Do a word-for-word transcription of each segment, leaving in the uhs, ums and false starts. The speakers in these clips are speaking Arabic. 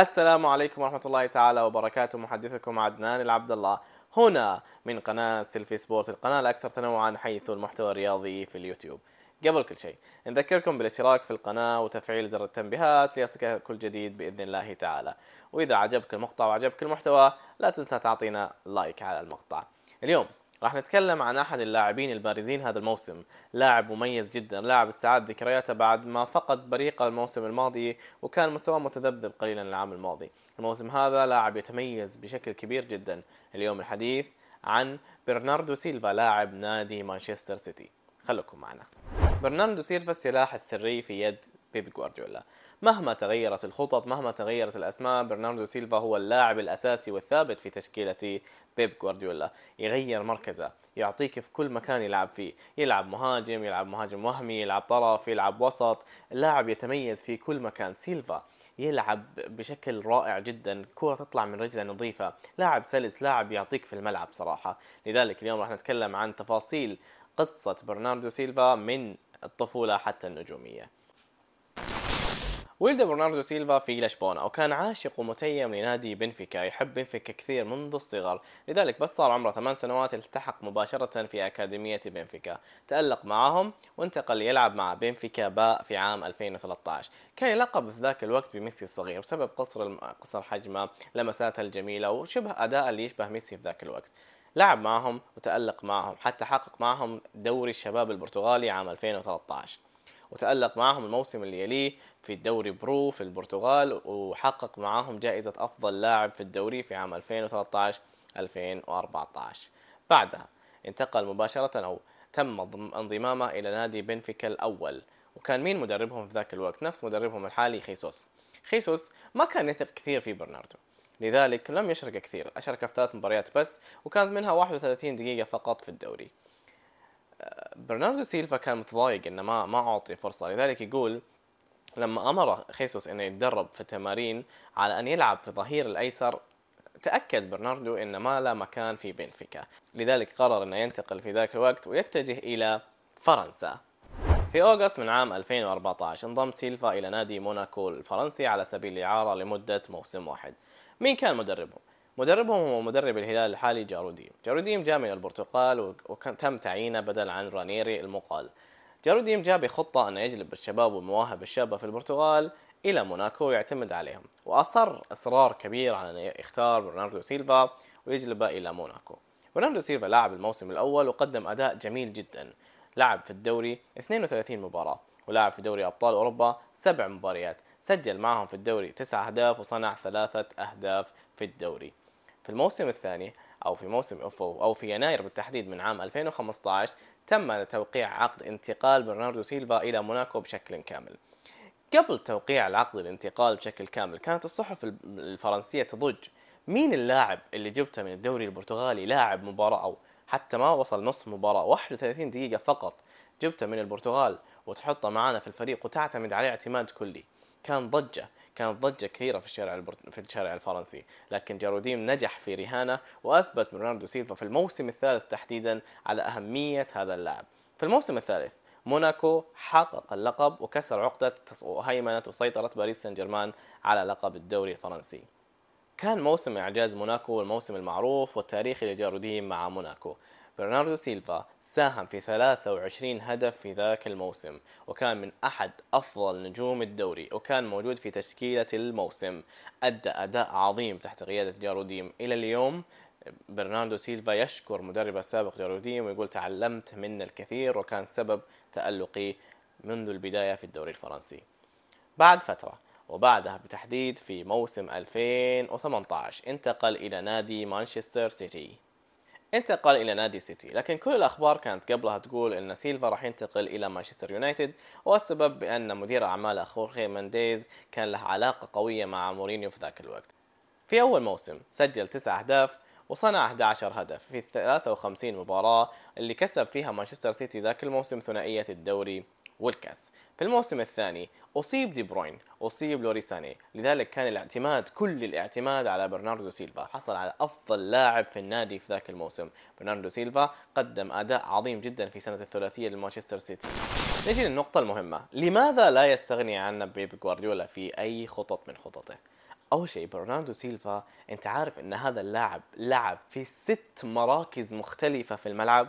السلام عليكم ورحمة الله تعالى وبركاته. محدثكم عدنان العبد الله هنا من قناة سيلفي سبورت، القناة الأكثر تنوعا حيث المحتوى الرياضي في اليوتيوب. قبل كل شيء نذكركم بالاشتراك في القناة وتفعيل زر التنبيهات ليصلك كل جديد بإذن الله تعالى، وإذا عجبك المقطع وعجبك المحتوى لا تنسى تعطينا لايك على المقطع. اليوم راح نتكلم عن أحد اللاعبين البارزين هذا الموسم، لاعب مميز جدا، لاعب استعاد ذكرياته بعد ما فقد بريقه الموسم الماضي وكان مستواه متذبذب قليلا العام الماضي. الموسم هذا لاعب يتميز بشكل كبير جدا. اليوم الحديث عن برناردو سيلفا لاعب نادي مانشستر سيتي، خلكم معنا. برناردو سيلفا السلاح السري في يد بيب جوارديولا، مهما تغيرت الخطط مهما تغيرت الأسماء برناردو سيلفا هو اللاعب الأساسي والثابت في تشكيلة بيب جوارديولا. يغير مركزه، يعطيك في كل مكان يلعب فيه، يلعب مهاجم، يلعب مهاجم وهمي، يلعب طرف، يلعب وسط، اللاعب يتميز في كل مكان. سيلفا يلعب بشكل رائع جدا، كرة تطلع من رجله نظيفة، لاعب سلس، لاعب يعطيك في الملعب صراحة. لذلك اليوم راح نتكلم عن تفاصيل قصة برناردو سيلفا من الطفولة حتى النجومية. ولد برناردو سيلفا في لشبونة وكان عاشق ومتيم لنادي بنفيكا، يحب بنفيكا كثير منذ الصغر. لذلك بس صار عمره ثمان سنوات التحق مباشرة في أكاديمية بنفيكا، تألق معهم وانتقل يلعب مع بنفيكا باء في عام ألفين وثلاثة عشر. كان يلقب في ذاك الوقت بميسي الصغير بسبب قصر قصر حجمه، لمساته الجميلة وشبه أداء اللي يشبه ميسي في ذاك الوقت. لعب معهم وتألق معهم حتى حقق معهم دوري الشباب البرتغالي عام ألفين وثلاثة عشر، وتألق معهم الموسم اللي يليه في الدوري برو في البرتغال، وحقق معهم جائزة أفضل لاعب في الدوري في عام ألفين وثلاثة عشر ألفين وأربعة عشر. بعدها انتقل مباشرة أو تم انضمامه إلى نادي بنفيكا الأول، وكان مين مدربهم في ذاك الوقت؟ نفس مدربهم الحالي خيسوس. خيسوس ما كان يثق كثير في برناردو، لذلك لم يشرك كثير، أشرك في ثلاث مباريات بس وكانت منها واحد وثلاثين دقيقة فقط في الدوري. برناردو سيلفا كان متضايق انه ما ما اعطي فرصه، لذلك يقول لما امره خيسوس انه يتدرب في التمارين على ان يلعب في ظهير الايسر، تاكد برناردو انه ما له مكان في بنفيكا، لذلك قرر انه ينتقل في ذاك الوقت ويتجه الى فرنسا. في أغسطس من عام ألفين وأربعة عشر انضم سيلفا الى نادي موناكو الفرنسي على سبيل الاعاره لمده موسم واحد. مين كان مدربهم؟ مدربهم هو مدرب الهلال الحالي جاروديم. جاروديم جاء من البرتغال وتم تعيينه بدل عن رانيري المقال. جاروديم جاء بخطة أن يجلب الشباب والمواهب الشابة في البرتغال إلى موناكو ويعتمد عليهم، وأصر إصرار كبير على أن يختار برناردو سيلفا ويجلبه إلى موناكو. برناردو سيلفا لعب الموسم الأول وقدم أداء جميل جدا، لعب في الدوري اثنين وثلاثين مباراة ولعب في دوري أبطال أوروبا سبع مباريات، سجل معهم في الدوري تسع أهداف وصنع ثلاثة أهداف في الدوري. في الموسم الثاني أو في موسم أو في يناير بالتحديد من عام ألفين وخمسة عشر تم توقيع عقد انتقال برناردو سيلفا إلى موناكو بشكل كامل. قبل توقيع العقد الانتقال بشكل كامل كانت الصحف الفرنسية تضج مين اللاعب اللي جبته من الدوري البرتغالي، لاعب مباراة أو حتى ما وصل نصف مباراة، واحد وثلاثين دقيقة فقط جبته من البرتغال وتحطه معنا في الفريق وتعتمد عليه اعتماد كلي. كان ضجة، كانت ضجة كثيرة في الشارع البرت... في الشارع الفرنسي، لكن جاروديم نجح في رهانه وأثبت برناردو سيلفا في الموسم الثالث تحديدا على أهمية هذا اللاعب. في الموسم الثالث موناكو حقق اللقب وكسر عقدة هيمنة وسيطرة باريس سان جيرمان على لقب الدوري الفرنسي. كان موسم إعجاز موناكو والموسم المعروف والتاريخي لجاروديم مع موناكو. برناردو سيلفا ساهم في ثلاثة وعشرين هدف في ذاك الموسم وكان من أحد أفضل نجوم الدوري وكان موجود في تشكيلة الموسم، أدى أداء عظيم تحت قيادة جاروديم. إلى اليوم برناردو سيلفا يشكر مدربه السابق جاروديم ويقول تعلمت منه الكثير وكان سبب تألقي منذ البداية في الدوري الفرنسي. بعد فترة وبعدها بتحديد في موسم ألفين وثمانية عشر انتقل إلى نادي مانشستر سيتي. انتقل إلى نادي سيتي، لكن كل الأخبار كانت قبلها تقول أن سيلفا راح ينتقل إلى مانشستر يونايتد، والسبب بأن مدير أعماله خورخي منديز كان له علاقة قوية مع مورينيو في ذاك الوقت. في أول موسم سجل تسع أهداف وصنع أحد عشر هدف في ثلاث وخمسين مباراة اللي كسب فيها مانشستر سيتي ذاك الموسم ثنائية الدوري والكاس. في الموسم الثاني أصيب دي بروين، أصيب لوريساني، لذلك كان الاعتماد كل الاعتماد على برناردو سيلفا، حصل على أفضل لاعب في النادي في ذاك الموسم. برناردو سيلفا قدم أداء عظيم جدا في سنة الثلاثية لمانشستر سيتي. نجي للنقطة المهمة، لماذا لا يستغني عنا بيب جوارديولا في أي خطط من خططه؟ أول شيء برناردو سيلفا، أنت عارف أن هذا اللاعب لعب في ست مراكز مختلفة في الملعب.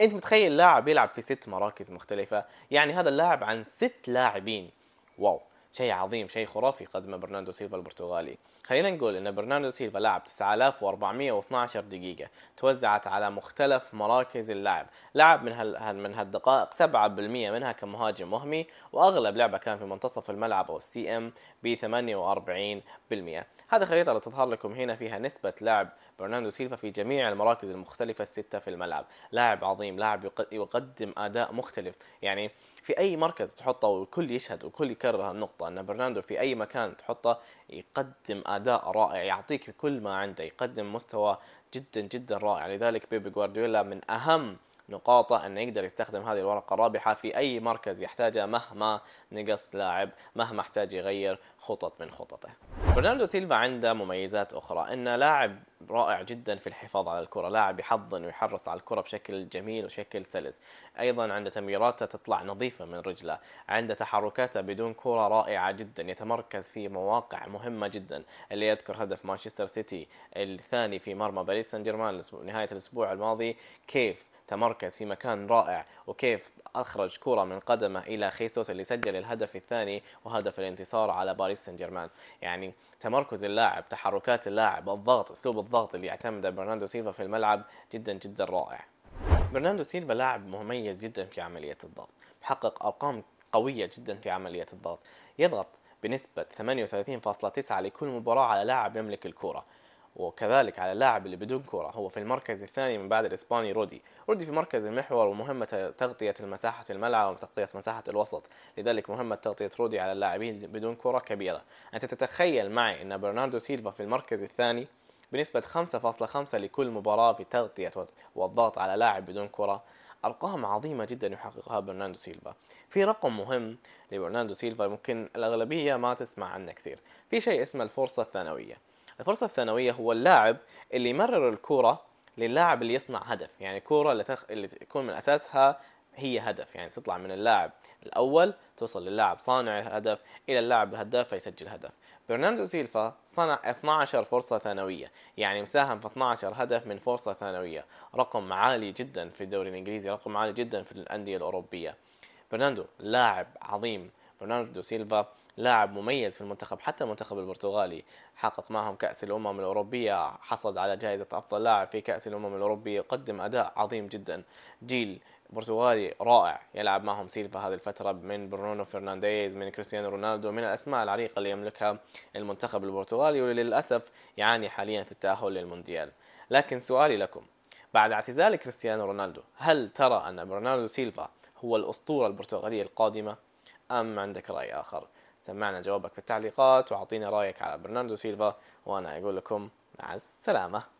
أنت متخيل لاعب يلعب في ست مراكز مختلفة؟ يعني هذا اللاعب عن ست لاعبين. واو، شيء عظيم، شيء خرافي قدمه برناردو سيلفا البرتغالي. خلينا نقول أن برناردو سيلفا لعب تسعة آلاف وأربعمئة واثني عشر دقيقة توزعت على مختلف مراكز اللاعب. لعب من هال من هالدقائق سبعة بالمئة منها كمهاجم وهمي، وأغلب لعبه كان في منتصف الملعب أو السي ام ب ثمانية وأربعين بالمئة. هذا خريطة اللي تظهر لكم هنا فيها نسبة لعب برناردو سيلفا في جميع المراكز المختلفة الستة في الملعب. لاعب عظيم، لاعب يقدم أداء مختلف، يعني في أي مركز تحطه والكل يشهد والكل يكرر هالنقطة، أن برناردو في أي مكان تحطه يقدم أداء رائع، يعطيك كل ما عنده، يقدم مستوى جدا جدا رائع. لذلك بيب غوارديولا من أهم نقاطه أنه يقدر يستخدم هذه الورقة الرابحة في أي مركز يحتاجه، مهما نقص لاعب، مهما احتاج يغير خطط من خططه. برناردو سيلفا عنده مميزات أخرى، إنه لاعب رائع جدا في الحفاظ على الكرة، لاعب يحضن ويحرص على الكرة بشكل جميل وشكل سلس. أيضا عنده تمريراته تطلع نظيفة من رجله، عنده تحركاته بدون كرة رائعة جدا، يتمركز في مواقع مهمة جدا. اللي يذكر هدف مانشستر سيتي الثاني في مرمى باريس سان جيرمان نهاية الأسبوع الماضي، كيف تمركز في مكان رائع وكيف أخرج كرة من قدمه إلى خيسوس اللي سجل الهدف الثاني وهدف الانتصار على باريس سان جيرمان. يعني تمركز اللاعب، تحركات اللاعب، الضغط، أسلوب الضغط اللي يعتمده برناردو سيلفا في الملعب جدا جدا رائع. برناردو سيلفا لاعب مميز جدا في عملية الضغط، محقق أرقام قوية جدا في عملية الضغط، يضغط بنسبة ثمانية وثلاثين فاصلة تسعة لكل مباراة على لاعب يملك الكرة، وكذلك على اللاعب اللي بدون كرة. هو في المركز الثاني من بعد الإسباني رودي. رودي في مركز المحور ومهمة تغطية مساحة الملعب وتغطية مساحة الوسط، لذلك مهمة تغطية رودي على اللاعبين بدون كرة كبيرة. أنت تتخيل معي أن برناردو سيلفا في المركز الثاني بنسبة خمسة فاصلة خمسة لكل مباراة في تغطية والضغط على لاعب بدون كرة. أرقام عظيمة جدا يحققها برناردو سيلفا. في رقم مهم لبرناردو سيلفا ممكن الأغلبية ما تسمع عنه كثير، في شيء اسمه الفرصة الثانوية. الفرصة الثانوية هو اللاعب اللي يمرر الكرة للاعب اللي يصنع هدف، يعني كرة اللي, تخ... اللي تكون من أساسها هي هدف، يعني تطلع من اللاعب الأول توصل للاعب صانع الهدف إلى اللاعب الهداف فيسجل هدف. برناردو سيلفا صنع اثني عشر فرصة ثانوية، يعني مساهم في اثني عشر هدف من فرصة ثانوية، رقم عالي جدا في الدوري الإنجليزي، رقم عالي جدا في الأندية الأوروبية. برناردو لاعب عظيم، برناردو سيلفا لاعب مميز في المنتخب، حتى المنتخب البرتغالي حقق معهم كأس الأمم الأوروبية، حصد على جائزة أفضل لاعب في كأس الأمم الأوروبية، قدم أداء عظيم جدا. جيل برتغالي رائع يلعب معهم سيلفا هذه الفترة، من برونو فرنانديز، من كريستيانو رونالدو، من الأسماء العريقة اللي يملكها المنتخب البرتغالي، وللأسف يعاني حاليا في التأهل للمونديال. لكن سؤالي لكم، بعد اعتزال كريستيانو رونالدو، هل ترى أن برناردو سيلفا هو الأسطورة البرتغالية القادمة أم عندك رأي آخر؟ سمعنا جوابك في التعليقات وعطينا رأيك على برناردو سيلفا، وأنا أقول لكم مع السلامة.